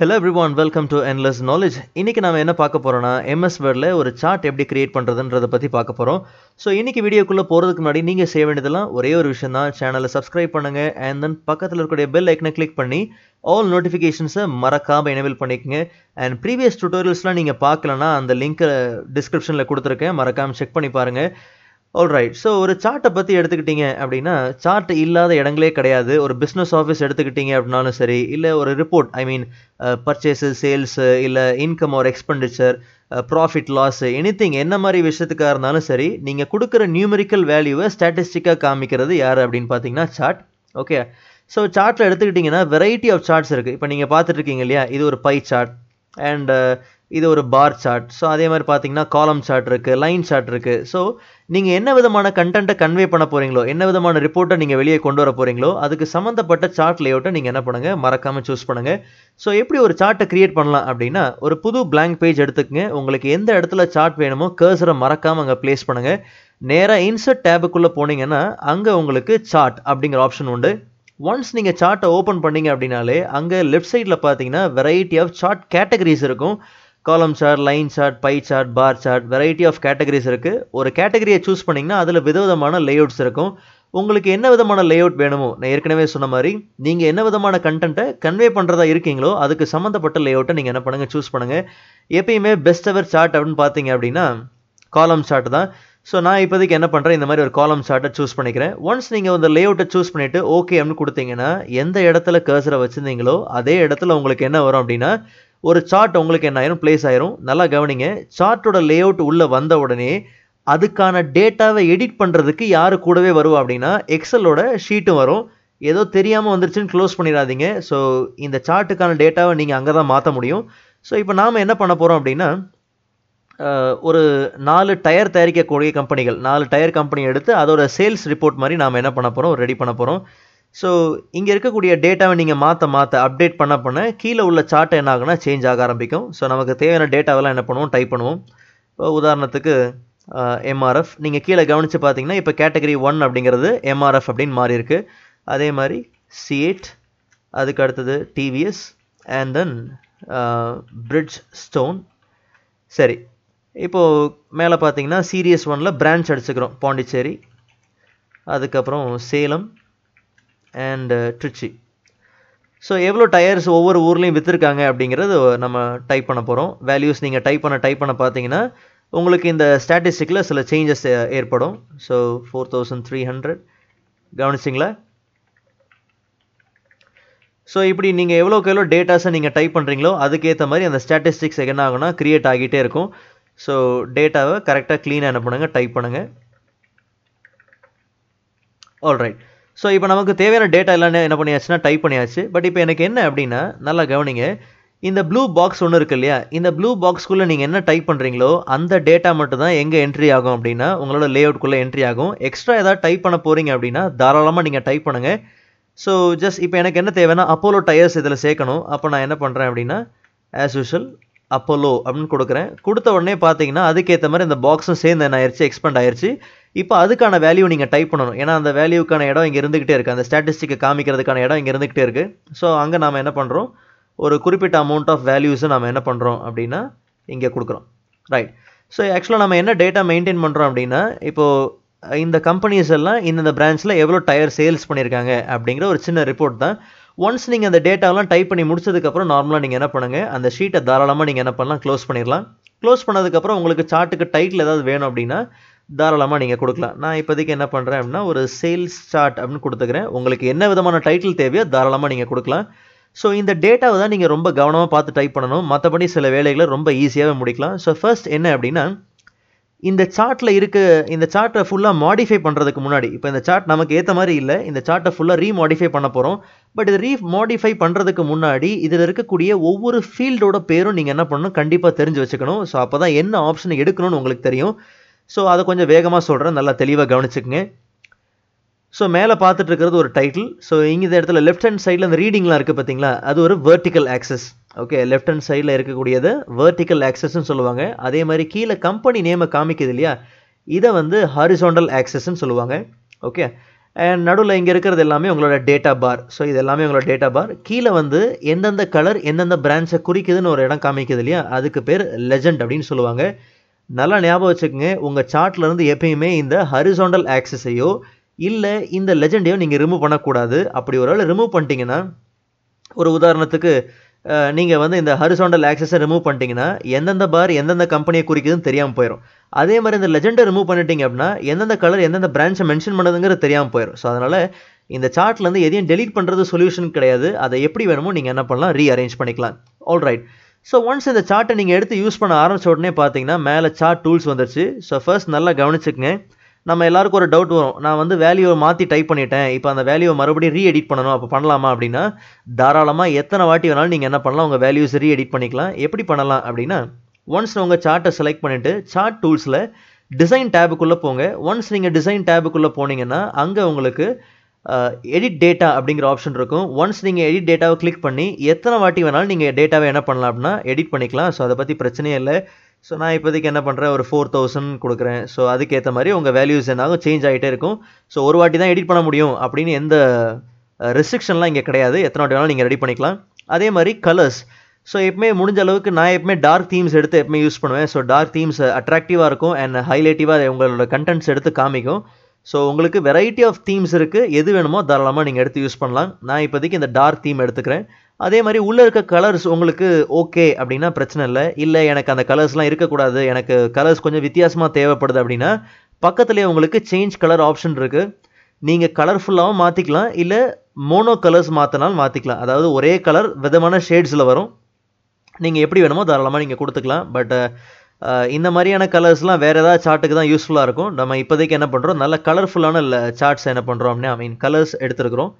Hello everyone, welcome to Endless Knowledge. இன்னைக்கு நாம என்ன பார்க்க போறோம்னா MS Wordல ஒரு சார்ட் எப்படி கிரியேட் பண்றதுன்றத பத்தி பார்க்க போறோம். சோ இன்னைக்கு வீடியோக்குள்ள போறதுக்கு முன்னாடி நீங்க செய்ய வேண்டியதெல்லாம் ஒரே ஒரு விஷயம் தான். சேனலை Subscribe பண்ணுங்க and then பக்கத்துல இருக்க பெல் ஐகானை click பண்ணி all notifications மறக்காம enable பண்ணிக்கங்க. And previous tutorialsலாம் நீங்க பார்க்கலனா அந்த லிங்க் descriptionல கொடுத்திருக்கேன். மறக்காம செக் பண்ணி பாருங்க. Alright, so ஒரு சார்ட்டை பத்தி எடுத்துக்கிட்டீங்க அப்படினா சார்ட் இல்லாத இடங்களே கிடையாது. ஒரு business office எடுத்துக்கிட்டீங்க அப்படினாலும் சரி, இல்ல ஒரு report, purchases, sales, இல்ல income or expenditure, profit loss, anything என்ன மாதிரி விஷயத்துக்கா இருந்தாலும் சரி, நீங்க கொடுக்கிற numerical value-ஐ statistic-ஆ காமிக்கிறது யார் அப்படினு பாத்தீங்கன்னா சார்ட். ஓகே. சோ சார்ட்ல எடுத்துக்கிட்டீங்கன்னா variety of charts இருக்கு. இப்போ நீங்க பார்த்துட்டு இருக்கீங்க இல்லையா, இது ஒரு pie chart and இது ஒரு பார் சார்ட். சோ அதே மாதிரி பாத்தீங்கன்னா காலம் சார்ட் இருக்கு, லைன் சார்ட் இருக்கு. சோ நீங்க என்ன விதமான கண்டென்ட்ட கன்வே பண்ண போறீங்களோ, என்ன விதமான ரிப்போர்ட்ட நீங்க வெளியே கொண்டு வர போறீங்களோ, அதுக்கு சம்பந்தப்பட்ட சார்ட் லேஅவுட்ட நீங்க என்ன பண்ணுங்க, மறக்காம சூஸ் பண்ணுங்க. சோ எப்படி ஒரு சார்ட்ட கிரியேட் பண்ணலாம் அப்படினா, ஒரு புது blank பேஜ் எடுத்துக்கங்க. உங்களுக்கு எந்த இடத்துல சார்ட் வேணுமோ கர்சரை மறக்காம அங்க பிளேஸ் பண்ணுங்க. நேரா இன்சர்ட் டாபுக்குள்ள போனீங்கன்னா அங்க உங்களுக்கு சார்ட் அப்படிங்கற ஆப்ஷன் உண்டு. Once நீங்க சார்ட்ட ஓபன் பண்ணீங்க அப்படினாலே அங்க லெஃப்ட் சைடுல பாத்தீங்கன்னா variety of chart categories இருக்கும். column chart, line chart, pie chart, bar chart, variety of categories இருக்கு. ஒரு கேட்டகரியை சூஸ் பண்ணீங்கன்னா அதுல விதவிதமான லேஅவுட்ஸ் இருக்கும். உங்களுக்கு என்ன விதமான லேஅவுட் வேணுமோ, நான் ஏற்கனவே சொன்ன மாதிரி நீங்க என்ன விதமான கண்டென்ட்ட கன்வே பண்றதா இருக்கீங்களோ அதுக்கு சம்பந்தப்பட்ட லேஅவுட்ட நீங்க என்ன பண்ணுங்க, சூஸ் பண்ணுங்க. எப்பயுமே பெஸ்ட் எவர் சார்ட் அப்படினு பாத்தீங்க அப்படினா column chart தான். சோ நான் இப்போதைக்கு என்ன பண்றேன், இந்த மாதிரி ஒரு column chartஐ சூஸ் பண்ணிக்கிறேன். once நீங்க அந்த லேஅவுட்ட சூஸ் பண்ணிட்டு ஓகே அப்படினு கொடுத்தீங்கன்னா எந்த இடத்துல கர்சரை வச்சிருந்தீங்களோ அதே இடத்துல உங்களுக்கு என்ன வரும் அப்படினா ஒரு சார்ட் உங்களுக்கு என்ன ஆயிரும், பிளேஸ் ஆயிரும். நல்லா கவனிங்க, சார்ட்டோட லேஅவுட் உள்ள வந்த உடனே அதுக்கான டேட்டாவை எடிட் பண்றதுக்கு யாரு கூடவே வருவா அப்படின்னா எக்ஸலோட ஷீட்டும் வரும். ஏதோ தெரியாம வந்துருச்சுன்னு க்ளோஸ் பண்ணிடாதீங்க. சோ இந்த சார்ட்டுக்கான டேட்டாவை நீங்க அங்கதான் மாத்த முடியும். சோ இப்போ நாம என்ன பண்ண போறோம் அப்படின்னா, ஒரு 4 டயர் தயாரிக்கக்கூடிய கம்பெனிகள், 4 டயர் கம்பெனி எடுத்து அதோட சேல்ஸ் ரிப்போர்ட் மாதிரி நாம என்ன பண்ண போறோம், ரெடி பண்ண போறோம். சோ இங்க இருக்கக்கூடிய டேட்டாவை நீங்க மாத்த அப்டேட் பண்ண கீழே உள்ள சார்ட் என்ன ஆகும்னா சேஞ்ச் ஆக ஆரம்பிக்கும். சோ நமக்கு தேவையான டேட்டாவெல்லாம் என்ன பண்ணுவோம், டைப் பண்ணுவோம். உதாரணத்துக்கு MRF நீங்க கீழே கவனிச்சு பாத்தீங்கன்னா இப்போ கேட்டகரி 1 அப்படிங்கிறது MRF அப்படின்னு மாறி இருக்கு. அதே மாதிரி C8, அதுக்கு அடுத்தது TVS and then Bridge Stone. சரி, இப்போ மேல பாத்தீங்கன்னா சீரியஸ் 1ல பிரான்ச் அடிச்சுக்கிறோம், பாண்டிச்சேரி, அதுக்கப்புறம் சேலம் and Trichy. So எவ்வளோ டயர்ஸ் ஒவ்வொரு ஊர்லயும் வித்திருக்காங்க அப்படிங்கிறது நம்ம டைப் பண்ண போறோம். வேல்யூஸ் நீங்க டைப் பண்ண பாத்தீங்கன்னா உங்களுக்கு இந்த ஸ்டாட்டிஸ்டிக்ல சில சேஞ்சஸ் ஏற்படும். So 4300 கவனிச்சிங்களா? சோ இப்படி நீங்க எவ்வளோ டேட்டாஸை நீங்க டைப் பண்றீங்களோ அதுக்கேற்ற மாதிரி அந்த ஸ்டாட்டிஸ்டிக்ஸ் என்ன ஆகும்னா கிரியேட் ஆகிட்டே இருக்கும். சோ டேட்டாவை கரெக்டா கிளீனா என்ன பண்ணுங்க, டைப் பண்ணுங்க. ஆல்ரைட், சோ இப்போ நமக்கு தேவையான டேட்டா எல்லாமே என்ன பண்ணியாச்சுன்னா டைப் பண்ணியாச்சு. பட் இப்போ எனக்கு என்ன அப்படின்னா, நல்லா கவனிங்க, இந்த ப்ளூ பாக்ஸ் ஒன்று இருக்கு இல்லையா, இந்த ப்ளூ பாக்ஸ்க்குள்ள நீங்க என்ன டைப் பண்றீங்களோ அந்த டேட்டா மட்டும் தான் எங்க என்ட்ரி ஆகும் அப்படின்னா உங்களோட லேஅவுட்குள்ள என்ட்ரி ஆகும். எக்ஸ்ட்ரா ஏதாவது டைப் பண்ண போறீங்க அப்படின்னா தாராளமா நீங்க டைப் பண்ணுங்க. சோ ஜஸ்ட் இப்போ எனக்கு என்ன தேவைன்னா அப்போலோ டயர்ஸ் இதில் சேர்க்கணும். அப்போ நான் என்ன பண்றேன் அப்படின்னா as usual அப்போலோ அப்படின்னு கொடுக்குறேன். கொடுத்த உடனே பார்த்தீங்கன்னா அதுக்கேற்ற மாதிரி இந்த பாக்ஸும் சேர்ந்து என்ன ஆயிடுச்சு, எக்ஸ்பேண்ட் ஆயிடுச்சு. இப்போ அதுக்கான வேல்யூ நீங்கள் டைப் பண்ணணும். ஏன்னா அந்த வேல்யூக்கான இடம் இங்கே இருந்துகிட்டே இருக்கு, அந்த ஸ்டாட்டிஸ்டிக்கை காமிக்கிறதுக்கான இடம் இங்கே இருந்துகிட்டே இருக்கு. ஸோ அங்கே நாம் என்ன பண்ணுறோம், ஒரு குறிப்பிட்ட அமௌண்ட் ஆஃப் வேல்யூஸை நாம் என்ன பண்ணுறோம் அப்படின்னா இங்கே கொடுக்குறோம். ரைட், ஸோ ஆக்சுவலாக நம்ம என்ன டேட்டா மெயின்டைன் பண்ணுறோம் அப்படின்னா, இப்போது இந்த கம்பெனிஸ் எல்லாம் இந்த பிரான்ச்சில் எவ்வளோ டயர் சேல்ஸ் பண்ணியிருக்காங்க அப்படிங்கிற ஒரு சின்ன ரிப்போர்ட் தான். ஒன்ஸ் நீங்கள் அந்த டேட்டாவெல்லாம் டைப் பண்ணி முடிச்சதுக்கப்புறம் நார்மலாக நீங்கள் என்ன பண்ணுங்கள், அந்த ஷீட்டை தாராளமாக நீங்கள் என்ன பண்ணலாம், க்ளோஸ் பண்ணிடலாம். க்ளோஸ் பண்ணதுக்கப்புறம் உங்களுக்கு சார்ட்டுக்கு டைட்டில் ஏதாவது வேணும் அப்படின்னா தாராளமாக நீங்கள் கொடுக்கலாம். நான் இப்போதைக்கு என்ன பண்ணுறேன் அப்படின்னா ஒரு சேல்ஸ் சார்ட் அப்படின்னு கொடுத்துக்கிறேன். உங்களுக்கு என்ன விதமான டைட்டில் தேவையோ தாராளமாக நீங்கள் கொடுக்கலாம். ஸோ இந்த டேட்டாவை தான் நீங்கள் ரொம்ப கவனமாக பார்த்து டைப் பண்ணணும். மற்றபடி சில வேலைகளை ரொம்ப ஈஸியாகவே முடிக்கலாம். ஸோ ஃபர்ஸ்ட் என்ன அப்படின்னா, இந்த சார்ட்டில் இருக்க இந்த சார்ட்டை ஃபுல்லாக மாடிஃபை பண்ணுறதுக்கு முன்னாடி, இப்போ இந்த சார்ட் நமக்கு ஏற்ற மாதிரி இல்லை, இந்த சார்ட்டை ஃபுல்லாக ரீமாடிஃபை பண்ண போகிறோம். பட் இது ரீமாடிஃபை பண்ணுறதுக்கு முன்னாடி இதில் இருக்கக்கூடிய ஒவ்வொரு ஃபீல்டோட பேரும் நீங்கள் என்ன பண்ணணும், கண்டிப்பாக தெரிஞ்சு வச்சுக்கணும். ஸோ அப்போ தான் என்ன ஆப்ஷன் எடுக்கணும்னு உங்களுக்கு தெரியும். ஸோ அதை கொஞ்சம் வேகமாக சொல்கிறேன், நல்லா தெளிவாக கவனிச்சுக்கங்க. ஸோ மேலே பார்த்துட்டு இருக்கிறது ஒரு டைட்டில். ஸோ இங்கே இந்த இடத்துல லெஃப்ட் ஹேண்ட் சைடில் அந்த ரீடிங்லாம் இருக்குது பார்த்தீங்களா, அது ஒரு vertical axis. Okay, left hand சைடில் இருக்கக்கூடியது வெர்டிக்கல் ஆக்சஸ்ன்னு சொல்லுவாங்க. அதே மாதிரி கீழே கம்பெனி நேமை காமிக்குது இல்லையா, இதை ஹாரிசாண்டல் ஆக்சஸ்ன்னு சொல்லுவாங்க. Okay, And nadula inga irukkuradhu ellame ungala data bar. So idu ellame ungala data bar. Keela vandu endanda color endanda branch a kurikudunu oru idam kaamikudhu illaya adukku per legend appdin solluvaanga. Nalla nyabam vechukeenga unga chart la irundhu eppayume inda horizontal axis ayyo illa inda legend ayyo neenga remove panna koodadhu. Appadi oru ala remove pantingana oru udaharanathukku நீங்க வந்து இந்த horizontal axis remove பண்ணிட்டீங்கன்னா என்னென்ன பார் என்னென்ன கம்பெனியை குறிக்குதுன்னு தெரியாம போயிடும். அதே மாதிரி இந்த லெஜெண்டை ரிமூவ் பண்ணிட்டீங்க அப்படினா என்னென்ன கலர் என்னென்ன பிரான்ச்சை மென்ஷன் பண்ணதுங்கறது தெரியாம போயிடும். சோ அதனால இந்த சார்ட்ல இருந்து எதையும் delete பண்றது சொல்யூஷன் கிடையாது. அதை எப்படி வேணுமோ நீங்க என்ன பண்ணலாம் ரீஅரேஞ்ச் பண்ணிக்கலாம். All right. சோ ஒன்ஸ் இந்த சார்ட்டை நீங்க எடுத்து யூஸ் பண்ண ஆரம்பிச்ச உடனே பாத்தீங்கன்னா மேல சார்ட் டூல்ஸ் வந்துருச்சு. சோ ஃபர்ஸ்ட் நல்லா கவனிச்சுக்கங்க. நம்ம எல்லாருக்கும் ஒரு டவுட் வரும். நான் வந்து வேல்யூவை மாத்தி டைப் பண்ணிட்டேன். இப்போ அந்த வேல்யூவை மறுபடியும் ரீஎடிட் பண்ணனும். அப்ப பண்ணலாமா அப்படினா தாராளமா எத்தனை வாட்டி வேணாலும் நீங்க என்ன பண்ணலாம் உங்க வேல்யூஸ் ரீஎடிட் பண்ணிக்கலாம். எப்படி பண்ணலாம் அப்படினா once உங்க சார்ட்டை செலக்ட் பண்ணிட்டு சார்ட் டூல்ஸ்ல டிசைன் டாபுக்குள்ள போங்க. once நீங்க டிசைன் டாபுக்குள்ள போனீங்கன்னா அங்க உங்களுக்கு எடிட் டேட்டா அப்படிங்கற ஆப்ஷன் இருக்கும். once நீங்க எடிட் டேட்டாவை கிளிக் பண்ணி எத்தனை வாட்டி வேணாலும் நீங்க டேட்டாவை என்ன பண்ணலாம் அப்படினா எடிட் பண்ணிக்கலாம். சோ அத பத்தி பிரச்சனை இல்ல. So நான் இப்போதைக்கு என்ன பண்றேன் ஒரு 4000 கொடுக்கிறேன். சோ அதுக்கு ஏத்த மாதிரி உங்க வேல்யூஸ் என்னாகும் சேஞ்ச் ஆயிட்டே இருக்கும். சோ ஒரு வாட்டி தான் எடிட் பண்ண முடியும் அப்படினு எந்த ரெஸ்ட்ரிக்ஷன்லாம் இங்க கிடையாது. எத்தனை வாட்டி வேணாலும் நீங்க எடிட் பண்ணிக்கலாம். அதே மாதிரி கலர்ஸ். சோ எப்பமே முடிஞ்ச அளவுக்கு நான் எப்பமே டார்க் தீம்ஸ் எடுத்து எப்பமே யூஸ் பண்ணுவேன். சோ டார்க் தீம்ஸ் அட்ராக்டிவா இருக்கும் and ஹைலைட்டிவா உங்களோட கண்டென்ட்ஸ் எடுத்து காமிக்கும். சோ உங்களுக்கு variety of themes இருக்கு. எது வேணுமோ தாராளமா நீங்க எடுத்து யூஸ் பண்ணலாம். நான் இப்போதைக்கு இந்த டார்க் தீம் எடுத்துக்கிறேன். அதே மாதிரி உள்ள இருக்க கலர்ஸ் உங்களுக்கு ஓகே அப்படினா பிரச்சனை இல்ல. இல்ல எனக்கு அந்த கலர்ஸ்லாம் இருக்க கூடாது. எனக்கு கலர்ஸ் கொஞ்சம் வித்தியாசமா தேவைப்படுது அப்படினா பக்கத்துலயே உங்களுக்கு change color option இருக்கு. நீங்க கலர்ஃபுல்லாவா மாத்திக்கலாம் இல்ல மோனோ கலர்ஸ் மாத்தனாலும் மாத்திக்கலாம். அதாவது ஒரே கலர் விதமான ஷேட்ஸ்ல வரும். நீங்க எப்படி வேணுமோ தாராளமா நீங்க கொடுத்துக்கலாம். பட் இந்த மாதிரியான கலர்ஸ்லாம் வேற ஏதாவது சார்ட்டுக்கு தான் யூஸ்ஃபுல்லா இருக்கும். நம்ம இப்போதைக்கு என்ன பண்றோம் நல்ல கலர்ஃபுல்லான சார்ட்ஸ் என்ன பண்றோம் அப்படினா ஐ மீன் கலர்ஸ் எடுத்துக்கறோம்.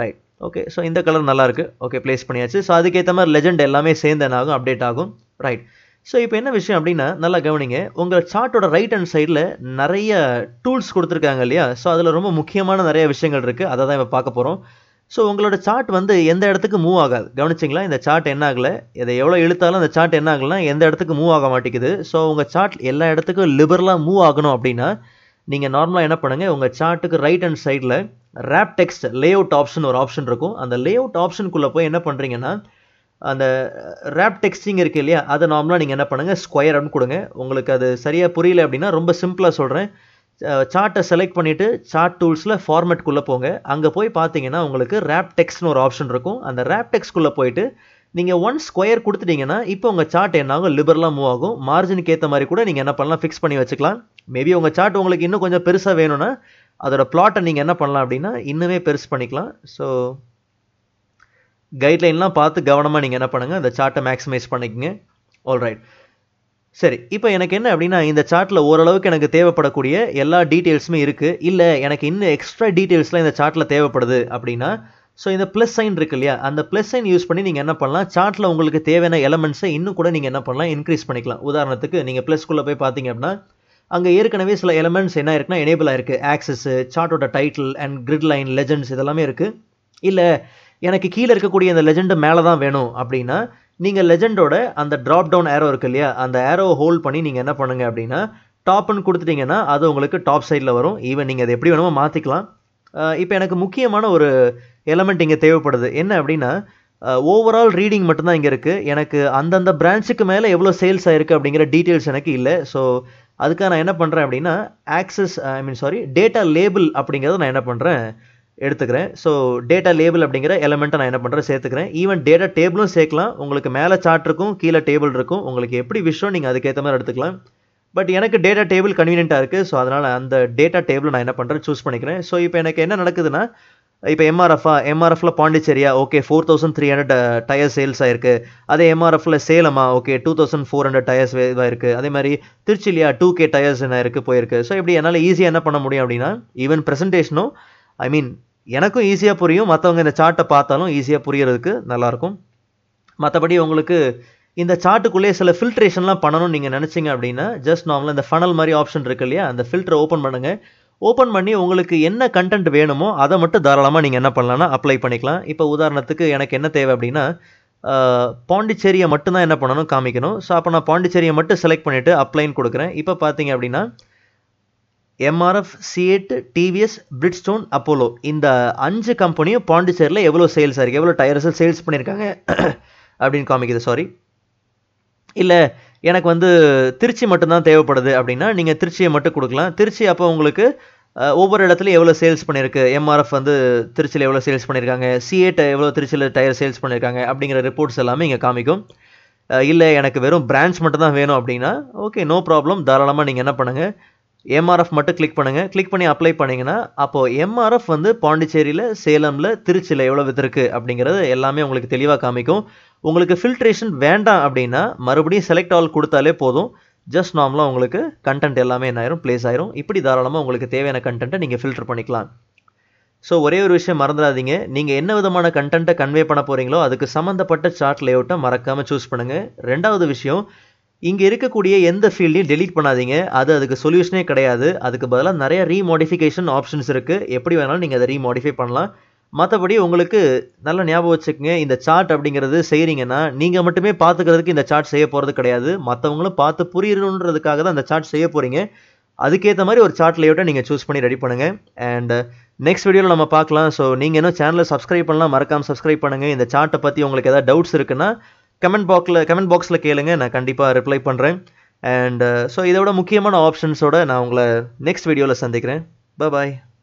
ரைட். ஓகே. சோ இந்த கலர் நல்லா இருக்கு. ஓகே ப்ளேஸ் பண்ணியாச்சு. சோ அதுக்கு ஏத்த மாதிரி லெஜெண்ட் எல்லாமே சேந்தனாகும் அப்டேட் ஆகும். ரைட். சோ இப்போ என்ன விஷயம் அப்படினா நல்லா கவனிங்க. உங்க சார்ட்டோட ரைட் ஹேண்ட் சைடுல நிறைய டூல்ஸ் கொடுத்திருக்காங்க இல்லையா? சோ அதுல ரொம்ப முக்கியமான நிறைய விஷயங்கள் இருக்கு. அத தான் இப்ப பார்க்க போறோம். சோ உங்களோட சார்ட் வந்து எந்த இடத்துக்கு மூவ் ஆகாது. கவனிச்சீங்களா? இந்த சார்ட் என்ன ஆகல. இத எவ்வளவு இழுத்தாலும் அந்த சார்ட் என்ன ஆகலனா எந்த இடத்துக்கு மூவ் ஆக மாட்டேங்குது. சோ உங்க சார்ட் எல்லா இடத்துக்கும் லிபரலா மூவ் ஆகணும் அப்படினா நீங்க நார்மலா என்ன பண்ணுங்க உங்க சார்ட்டுக்கு ரைட் ஹேண்ட் சைடுல wrap text layout option ஒரு ஆப்ஷன் இருக்கும். அந்த layout option குள்ள போய் என்ன பண்றீங்கன்னா அந்த wrap texting இருக்கு இல்லையா அத நார்மலா நீங்க என்ன பண்ணுங்க square அப்படினு கொடுங்க. உங்களுக்கு அது சரியா புரியல அப்படினா ரொம்ப சிம்பிளா சொல்றேன். சார்ட்டை செலக்ட் பண்ணிட்டு சார்ட் டூல்ஸ்ல format குள்ள போங்க. அங்க போய் பாத்தீங்கன்னா உங்களுக்கு wrap text னு ஒரு ஆப்ஷன் இருக்கும். அந்த wrap text குள்ள போய்ட்டு நீங்க one square கொடுத்துட்டீங்கன்னா இப்போ உங்க சார்ட் என்னாகும் லிபரலா மூவ் ஆகும். மார்ஜினுக்கு ஏத்த மாதிரி கூட நீங்க என்ன பண்ணலாம் ஃபிக்ஸ் பண்ணி வச்சுக்கலாம். மேபி உங்க சார்ட் உங்களுக்கு இன்னும் கொஞ்சம் பெருசா வேணும்னா அதோட பிளாட்டை நீங்க என்ன பண்ணலாம் அப்படினா இன்னுமே பெருசு பண்ணிக்கலாம். சோ கைட்லைன்லாம் பார்த்து கவனமா நீங்க என்ன பண்ணுங்க அந்த சார்ட்டை மேக்ஸமைஸ் பண்ணிக்கங்க. All right. சரி இப்போ எனக்கு என்ன அப்படினா இந்த சார்ட்ல ஓரளவுக்கு எனக்கு தேவைப்படக்கூடிய எல்லா டீடைல்ஸுமே இருக்கு. இல்ல எனக்கு இன்னும் எக்ஸ்ட்ரா டீடைல்ஸ்லாம் இந்த சார்ட்ல தேவைப்படுது அப்படினா சோ இந்த பிளஸ் சைன் இருக்கு இல்லையா அந்த பிளஸ் சைன் யூஸ் பண்ணி நீங்க என்ன பண்ணலாம் சார்ட்ல உங்களுக்கு தேவையான எலிமெண்ட்ஸை இன்னும் கூட நீங்க என்ன பண்ணலாம் இன்கிரீஸ் பண்ணிக்கலாம். உதாரணத்துக்கு நீங்க பிளஸ் குள்ள போய் பாத்தீங்க அப்படினா அங்க ஏற்கனவே சில எலிமெண்ட்ஸ் என்ன இருக்குனா எனேபிள் ஆயிருக்கு. ஆக்சஸ் சார்ட்டோட title and grid line legends இதெல்லாம் இருக்கு. இல்ல எனக்கு கீழ இருக்க கூடிய அந்த லெஜெண்ட் மேல தான் வேணும் அப்படினா நீங்க லெஜெண்டோட அந்த டிராப் டவுன் arrow இருக்கு இல்லையா அந்த arrow ஹோல்ட் பண்ணி நீங்க என்ன பண்ணுங்க அப்படினா டாப் னு கொடுத்துட்டீங்கன்னா அது உங்களுக்கு டாப் சைடுல வரும். ஈவன் நீங்க அதை எப்படி வேணுமோ மாத்திக்கலாம். இப்போ எனக்கு முக்கியமான ஒரு எலிமெண்ட் இங்க தேவைப்படுது. என்ன அப்படினா ஓவரால் ரீடிங் மட்டும் தான் இங்க இருக்கு. எனக்கு அந்தந்த பிரான்ச்சுக்கு மேல எவ்வளவு சேல்ஸ் ஆயிருக்கு அப்படிங்கற டீடைல்ஸ் எனக்கு இல்ல. சோ அதுக்காக நான் என்ன பண்றேன் அப்படினா axis I mean sorry data label அப்படிங்கறது நான் என்ன பண்றேன் எடுத்துக்கிறேன். சோ டேட்டா லேபிள் அப்படிங்கற எலிமெண்ட்ட நான் என்ன பண்றேன் சேர்த்துக்கிறேன். ஈவன் டேட்டா டேபிளும் சேர்க்கலாம். உங்களுக்கு மேல சார்ட் இருக்கும் கீழ டேபிள் இருக்கும். உங்களுக்கு எப்படி விஷயம் நீங்க அதுக்கு ஏத்த மாதிரி எடுத்துக்கலாம். பட் எனக்கு டேட்டா டேபிள் கன்வீனியன்ட்டா இருக்கு. சோ அதனால அந்த டேட்டா டேபிள் நான் என்ன பண்றேன் சூஸ் பண்ணிக்கிறேன். சோ இப்போ எனக்கு என்ன நடக்குதுன்னா இப்போ MRFல பாண்டிச்சேரியா ஓகே 4300 டயர் சேல்ஸ் ஆயிருக்கு. அதே MRFல சேலமா ஓகே 2400 டயர்ஸ் இருக்கு. அதே மாதிரி திருச்சிலியா 2K டயர்ஸ் என்ன இருக்கு போயிருக்கு. சோ இப்படி என்னால ஈஸியா என்ன பண்ண முடியும் அப்படினா ஈவன் பிரசன்டேஷனும் ஐ மீன் எனக்கும் ஈஸியா புரியும். மத்தவங்க இந்த சார்ட்டை பார்த்தாலும் ஈஸியா புரியறதுக்கு நல்லா இருக்கும். மத்தபடி உங்களுக்கு இந்த சார்ட்டுக்குள்ளே சில ஃபில்ட்ரேஷன்லாம் பண்ணனும் நீங்க நினைச்சீங்க அப்படினா ஜஸ்ட் நார்மலா இந்த ஃபனல் மாதிரி ஆப்ஷன் இருக்கு இல்லையா அந்த ஃபில்டரை ஓபன் பண்ணுங்க. ஓபன் பண்ணி உங்களுக்கு என்ன கண்டென்ட் வேணுமோ அதை மட்டும் தாராளமா நீங்க என்ன பண்ணலாம்னா அப்ளை பண்ணிக்கலாம். இப்போ உதாரணத்துக்கு எனக்கு என்ன தேவை அப்படினா பாண்டிச்சேரியை மட்டும் தான் என்ன பண்ணனும் காமிக்கணும். சோ அப்ப நான் பாண்டிச்சேரியை மட்டும் செலக்ட் பண்ணிட்டு அப்ளைன்னு கொடுக்கிறேன். இப்போ பாத்தீங்க அப்படினா MRF, C8, TVS, Bridge Stone, Apollo. In the 5 company, Pondicherry, Evolo sales are Evolo tires sales Panirkanga. Abdin comic, sorry. Illa Yanakwandu, Tirchi Matana, Theopada, Abdina, Ning a Tirchi Matakudla, Tirchi Apongluke, over at the Evolo sales Panirka, MRF and the Tirchi Evolo sales Panirkanga, C8 Evolo Tirchi tire sales Panirkanga, Abdin reports alarming a comicum. Illa Yanakaverum, branch Matana Veno Abdina. Okay, no problem, Daralaman in Anapananga. MRF மட்டும் click பண்ணுங்க click பண்ணி apply பண்ணீங்கனா அப்போ MRF வந்து பாண்டிச்சேரியில சேலம்ல திருச்சில எவ்வளவு வித்திருக்கு அப்படிங்கறது எல்லாமே உங்களுக்கு தெளிவா காமிக்கும் உங்களுக்கு filtration வேண்டாம் அப்படினா மறுபடியும் select all கொடுத்தாலே போதும் just normally உங்களுக்கு content எல்லாமே என்னையரும் place ஆயிரும் இப்படி தாராளமா உங்களுக்கு தேவையான contentஐ நீங்க filter பண்ணிக்கலாம் சோ ஒரே ஒரு விஷயம் மறந்துடாதீங்க நீங்க என்ன விதமான contentஐ convey பண்ண போறீங்களோ அதுக்கு சம்பந்தப்பட்ட chart layout-ஐ மறக்காம choose பண்ணுங்க இரண்டாவது விஷயம் இங்க இருக்கக்கூடிய எந்த ஃபீல்டையும் delete பண்ணாதீங்க அது அதுக்கு சொல்யூஷனே கிடையாது அதுக்கு பதிலா நிறைய remodification options இருக்கு எப்படி வேணாலும் நீங்க அதை remodify பண்ணலாம் மத்தபடி உங்களுக்கு நல்ல ஞாபகம் வச்சுக்கங்க இந்த chart அப்படிங்கிறது செய்றீங்கனா நீங்க மட்டுமே பாத்துக்கிறதுக்கு இந்த chart செய்ய போறது கிடையாது மத்தவங்களும் பார்த்து புரியணும்ன்றதுக்காக தான் இந்த chart செய்ய போறீங்க அதுக்கு ஏத்த மாதிரி ஒரு chart layout நீங்க choose பண்ணி ரெடி பண்ணுங்க and next videoல நம்ம பார்க்கலாம் சோ நீங்க என்ன channel subscribe பண்ணலாம் மறக்காம subscribe பண்ணுங்க இந்த chart பத்தி உங்களுக்கு ஏதாவது doubts இருக்குனா comment box la kelunga na kandipa reply pandren and so idoda mukkiyamaana options oda na ungala next video la sandikren bye bye